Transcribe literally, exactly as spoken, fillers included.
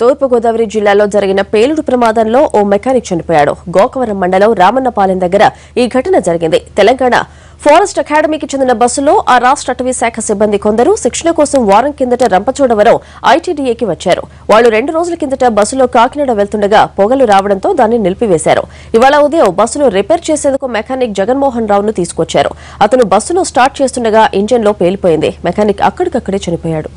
తూర్పు గోదావరి జిల్లాలో జరిగిన పేలుడు ప్రమాదంలో ఓ మెకానిక్ చనిపోయాడు. గోకవరం మండలం రామన్నపాలెం దగ్గర ఈ ఘటన జరిగింది. తెలంగాణ ఫారెస్ట్ అకాడమీకి చెందిన బస్సులో ఆ రాష్ట్ర అటవీ శాఖ సిబ్బంది కొందరు శిక్షణ కోసం వారం కిందట రంపచోడవరం ఐటీడీఏకి వచ్చారు. వాళ్లు రెండు రోజుల కిందట బస్సులో కాకినాడ వెళ్తుండగా పొగలు రావడంతో దాన్ని నిలిపివేశారు. ఇవాళ ఉదయం బస్సును రిపేర్ చేసేందుకు మెకానిక్ జగన్మోహన్ రావును తీసుకొచ్చారు. అతను బస్సును స్టార్ట్ చేస్తుండగా ఇంజన్లో పేలిపోయింది. మెకానిక్ అక్కడికక్కడే చనిపోయాడు.